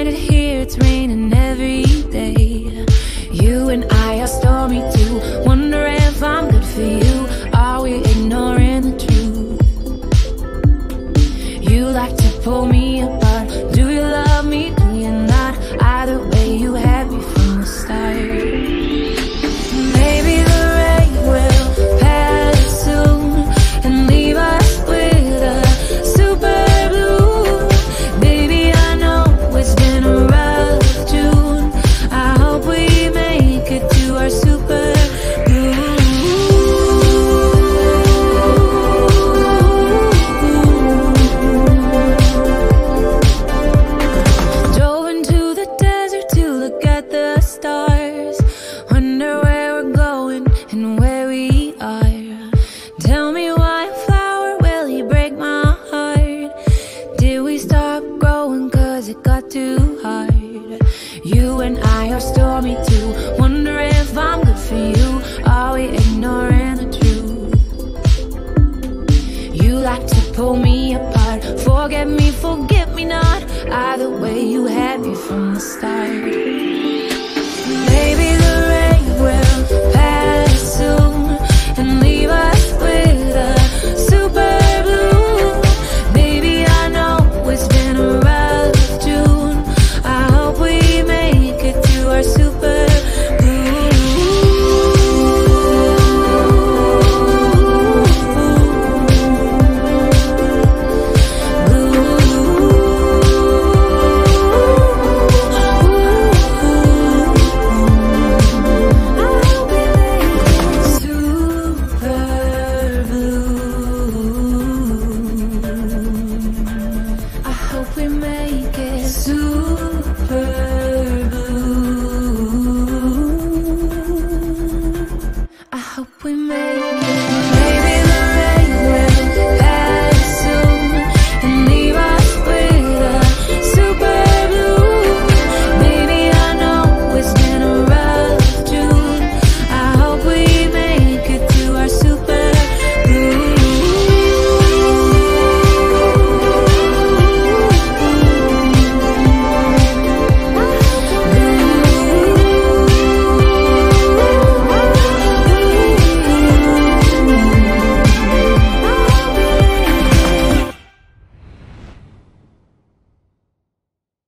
stranded here, it's raining every day. You and I are stormy too, wonder if I'm good for you. Are we ignoring the truth? You like to pull me apart, do you love me, do you not? Either way you had me from the start. Hope we make it super.